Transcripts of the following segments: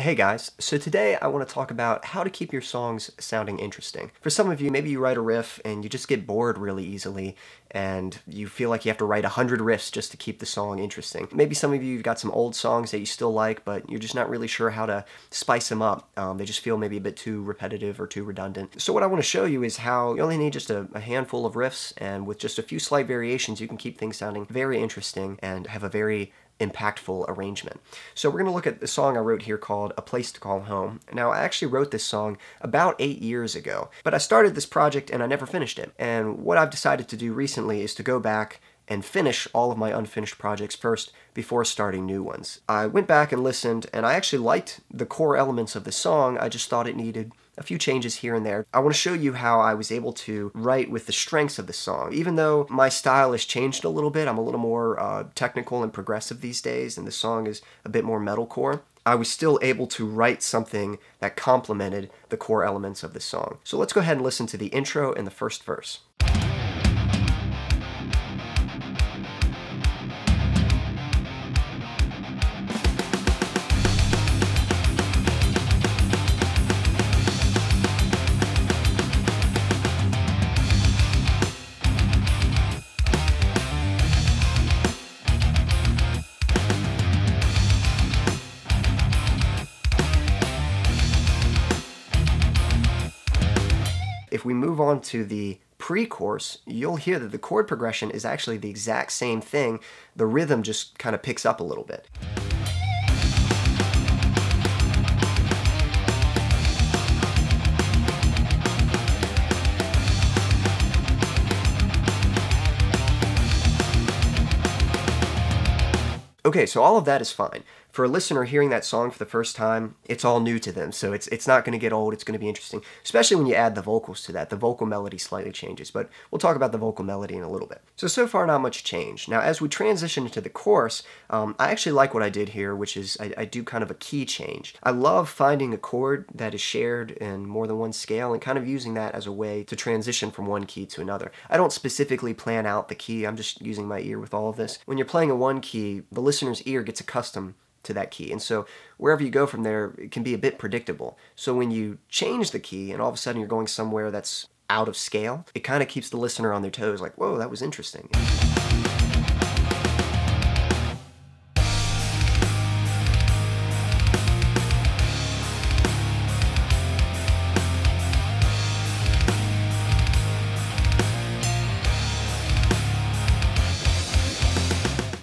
Hey guys, so today I want to talk about how to keep your songs sounding interesting. For some of you, maybe you write a riff and you just get bored really easily and you feel like you have to write 100 riffs just to keep the song interesting. Maybe some of you have got some old songs that you still like, but you're just not really sure how to spice them up. They just feel maybe a bit too repetitive or too redundant. So what I want to show you is how you only need just a handful of riffs, and with just a few slight variations you can keep things sounding very interesting and have a very impactful arrangement. So we're going to look at the song I wrote here called A Place to Call Home. Now, I actually wrote this song about 8 years ago, but I started this project and I never finished it. And what I've decided to do recently is to go back and finish all of my unfinished projects first before starting new ones. I went back and listened, and I actually liked the core elements of the song. I just thought it needed a few changes here and there. I want to show you how I was able to write with the strengths of the song. Even though my style has changed a little bit, I'm a little more technical and progressive these days, and the song is a bit more metalcore, I was still able to write something that complemented the core elements of the song. So let's go ahead and listen to the intro and the first verse. If we move on to the pre-chorus, you'll hear that the chord progression is actually the exact same thing. The rhythm just kind of picks up a little bit. Okay, so all of that is fine. For a listener hearing that song for the first time, it's all new to them, so it's not going to get old, it's going to be interesting, especially when you add the vocals to that. The vocal melody slightly changes, but we'll talk about the vocal melody in a little bit. So far, not much change. Now, as we transition into the chorus, I actually like what I did here, which is I do kind of a key change. I love finding a chord that is shared in more than one scale and kind of using that as a way to transition from one key to another. I don't specifically plan out the key, I'm just using my ear with all of this. When you're playing a one key, the listener's ear gets accustomed to that key, and so wherever you go from there, it can be a bit predictable. So when you change the key and all of a sudden you're going somewhere that's out of scale, it kind of keeps the listener on their toes, like, whoa, that was interesting.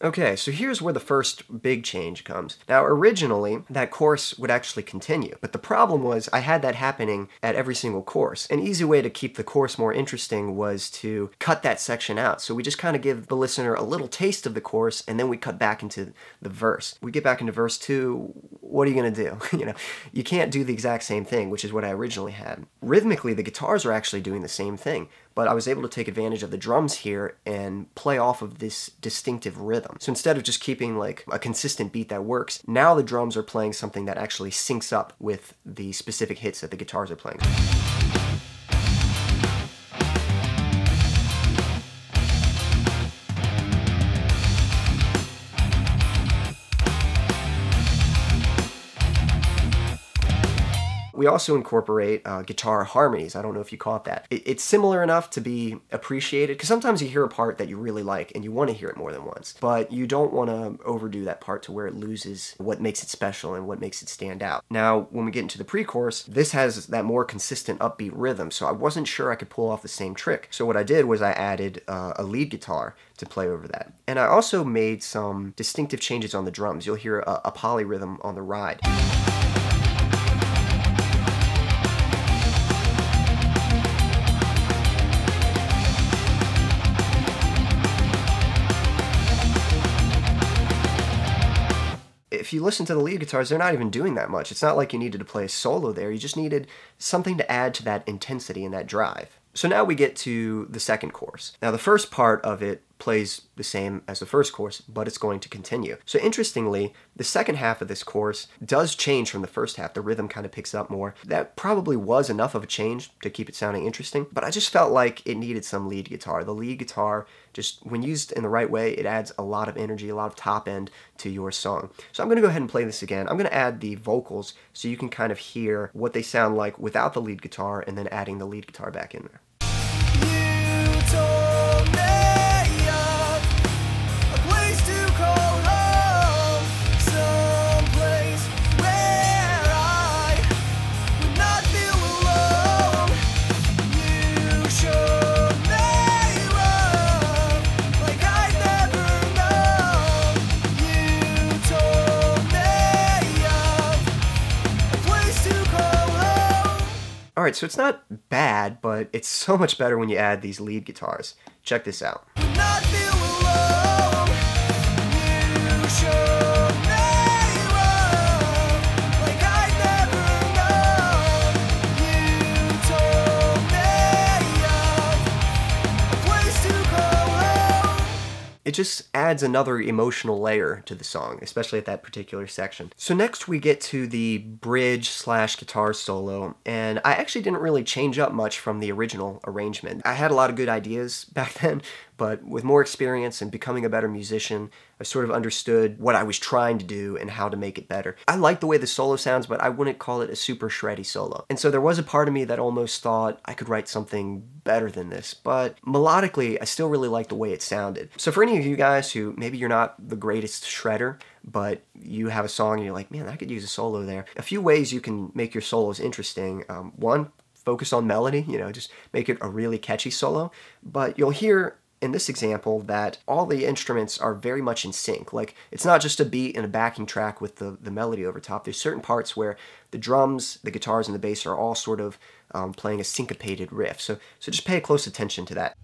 Okay, so here's where the first big change comes. Now, originally, that chorus would actually continue, but the problem was I had that happening at every single chorus. An easy way to keep the chorus more interesting was to cut that section out. So we just kind of give the listener a little taste of the chorus, and then we cut back into the verse. We get back into verse 2, what are you going to do? You know, you can't do the exact same thing, which is what I originally had. Rhythmically, the guitars are actually doing the same thing, but I was able to take advantage of the drums here and play off of this distinctive rhythm. So instead of just keeping like a consistent beat that works, now the drums are playing something that actually syncs up with the specific hits that the guitars are playing. We also incorporate guitar harmonies. I don't know if you caught that. It's similar enough to be appreciated, because sometimes you hear a part that you really like and you want to hear it more than once, but you don't want to overdo that part to where it loses what makes it special and what makes it stand out. Now, when we get into the pre-chorus, this has that more consistent upbeat rhythm, so I wasn't sure I could pull off the same trick. So what I did was I added a lead guitar to play over that. And I also made some distinctive changes on the drums. You'll hear a polyrhythm on the ride. If you listen to the lead guitars, they're not even doing that much. It's not like you needed to play a solo there. You just needed something to add to that intensity and that drive. So now we get to the second chorus. Now the first part of it plays the same as the first course, but it's going to continue. So interestingly, the second half of this course does change from the first half. The rhythm kind of picks up more. That probably was enough of a change to keep it sounding interesting, but I just felt like it needed some lead guitar. The lead guitar, just when used in the right way, it adds a lot of energy, a lot of top end to your song. So I'm going to go ahead and play this again. I'm going to add the vocals so you can kind of hear what they sound like without the lead guitar and then adding the lead guitar back in there. Alright, so it's not bad, but it's so much better when you add these lead guitars. Check this out. It just adds another emotional layer to the song, especially at that particular section. So next we get to the bridge / guitar solo, and I actually didn't really change up much from the original arrangement. I had a lot of good ideas back then, but with more experience and becoming a better musician, I sort of understood what I was trying to do and how to make it better. I like the way the solo sounds, but I wouldn't call it a super shreddy solo. And so there was a part of me that almost thought I could write something better than this, but melodically, I still really liked the way it sounded. So for any of you guys who maybe you're not the greatest shredder, but you have a song and you're like, man, I could use a solo there. A few ways you can make your solos interesting. One, focus on melody, you know, just make it a really catchy solo, but you'll hear in this example that all the instruments are very much in sync. Like, it's not just a beat and a backing track with the melody over top. There's certain parts where the drums, the guitars, and the bass are all sort of playing a syncopated riff. So just pay close attention to that.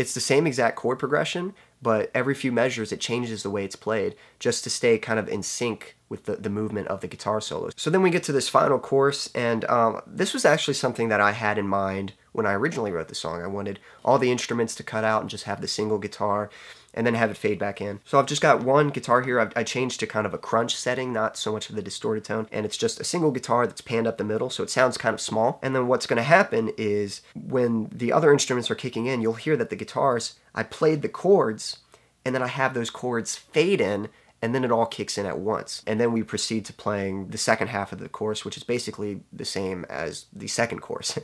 It's the same exact chord progression, but every few measures it changes the way it's played just to stay kind of in sync with the movement of the guitar solos. So then we get to this final course, and this was actually something that I had in mind when I originally wrote the song. I wanted all the instruments to cut out and just have the single guitar and then have it fade back in. So I've just got one guitar here. I changed to kind of a crunch setting, not so much of the distorted tone, and it's just a single guitar that's panned up the middle, so it sounds kind of small. And then what's gonna happen is when the other instruments are kicking in, you'll hear that the guitars, I played the chords, and then I have those chords fade in, and then it all kicks in at once. And then we proceed to playing the second half of the course, which is basically the same as the second course.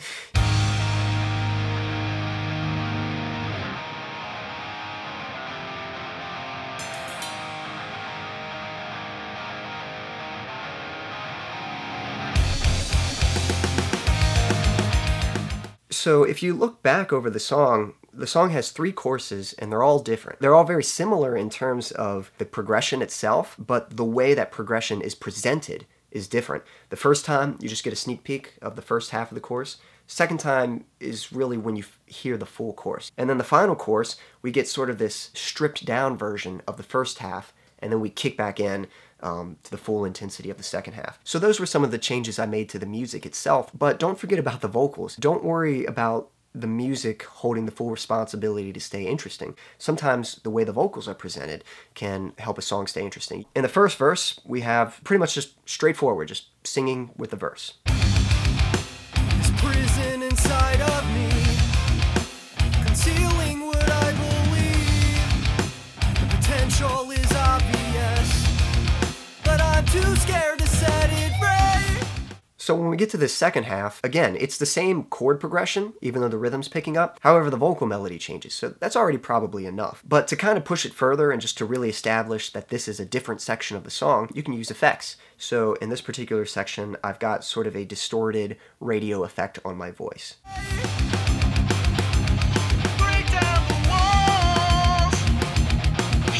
So if you look back over the song has three courses and they're all different. They're all very similar in terms of the progression itself, but the way that progression is presented is different. The first time, you just get a sneak peek of the first half of the course. Second time is really when you hear the full course. And then the final course, we get sort of this stripped down version of the first half, and then we kick back in to the full intensity of the second half. So those were some of the changes I made to the music itself, but don't forget about the vocals. Don't worry about the music holding the full responsibility to stay interesting. Sometimes the way the vocals are presented can help a song stay interesting. In the first verse, we have pretty much just straightforward, just singing with the verse. This prison inside of me. Too scared to set it right. So when we get to the second half, again, it's the same chord progression, even though the rhythm's picking up. However, the vocal melody changes, so that's already probably enough. But to kind of push it further and just to really establish that this is a different section of the song, you can use effects. So in this particular section, I've got sort of a distorted radio effect on my voice. Break down the walls.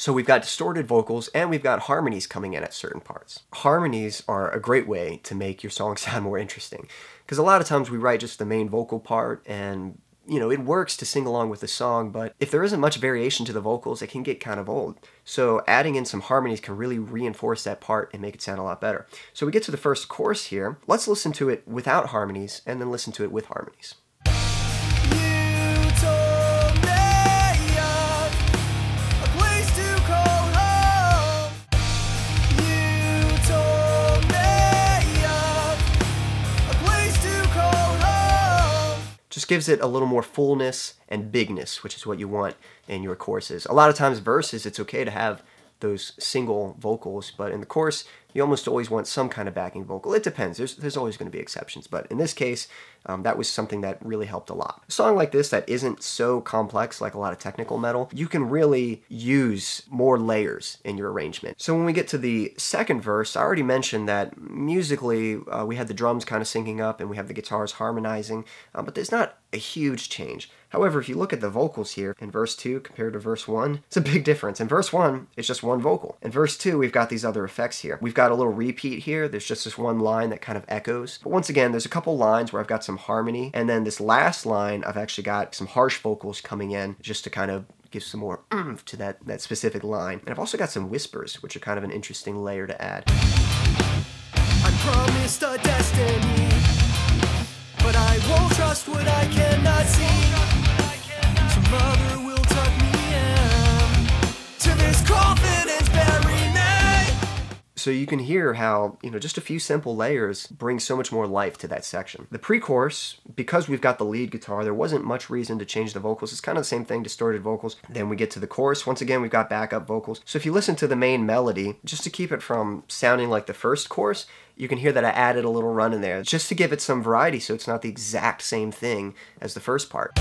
So we've got distorted vocals and we've got harmonies coming in at certain parts. Harmonies are a great way to make your song sound more interesting, because a lot of times we write just the main vocal part and, you know, it works to sing along with the song, but if there isn't much variation to the vocals, it can get kind of old. So adding in some harmonies can really reinforce that part and make it sound a lot better. So we get to the first chorus here. Let's listen to it without harmonies and then listen to it with harmonies. Just gives it a little more fullness and bigness, which is what you want in your choruses. A lot of times verses, it's okay to have those single vocals, but in the chorus, you almost always want some kind of backing vocal. It depends. There's always going to be exceptions, but in this case, that was something that really helped a lot. A song like this that isn't so complex, like a lot of technical metal, you can really use more layers in your arrangement. So when we get to the second verse, I already mentioned that musically, we had the drums kind of syncing up and we have the guitars harmonizing, but there's not a huge change. However, if you look at the vocals here in verse 2 compared to verse 1, it's a big difference. In verse 1, it's just one vocal. In verse 2, we've got these other effects here. We've got a little repeat here. There's just this one line that kind of echoes. But once again, there's a couple lines where I've got some harmony. And then this last line, I've actually got some harsh vocals coming in just to kind of give some more oomph to that specific line. And I've also got some whispers, which are kind of an interesting layer to add. I promised a destiny, but I won't trust what I cannot see. To mother will tuck me in to this coffin and bury me. So you can hear how, you know, just a few simple layers bring so much more life to that section. The pre-chorus, because we've got the lead guitar, there wasn't much reason to change the vocals. It's kind of the same thing, distorted vocals. Then we get to the chorus. Once again, we've got backup vocals. So if you listen to the main melody, just to keep it from sounding like the first chorus, you can hear that I added a little run in there just to give it some variety so it's not the exact same thing as the first part.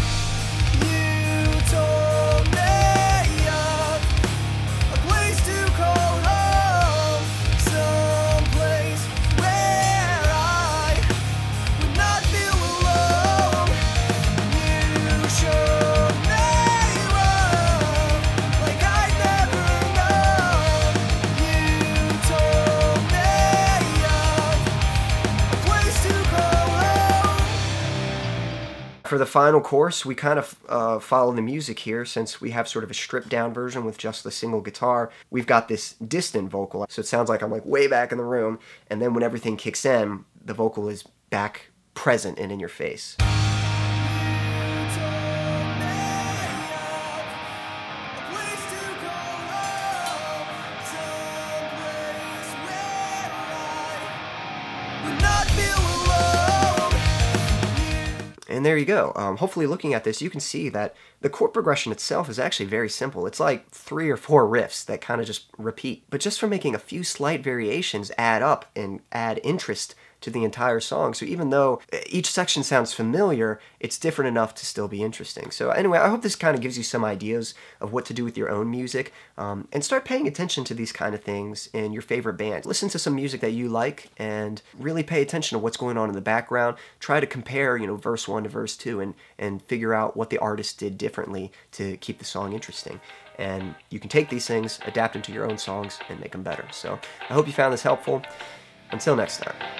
For the final chorus, we kind of follow the music here, since we have sort of a stripped down version with just the single guitar. We've got this distant vocal, so it sounds like I'm like way back in the room, and then when everything kicks in, the vocal is back present and in your face. And there you go. Hopefully looking at this, you can see that the chord progression itself is actually very simple. It's like 3 or 4 riffs that kind of just repeat. But just from making a few slight variations add up and add interest to the entire song. So even though each section sounds familiar, it's different enough to still be interesting. So anyway, I hope this kind of gives you some ideas of what to do with your own music, and start paying attention to these kind of things in your favorite band. Listen to some music that you like and really pay attention to what's going on in the background. Try to compare, you know, verse 1 to verse 2 and figure out what the artist did differently to keep the song interesting. And you can take these things, adapt them to your own songs, and make them better. So I hope you found this helpful. Until next time.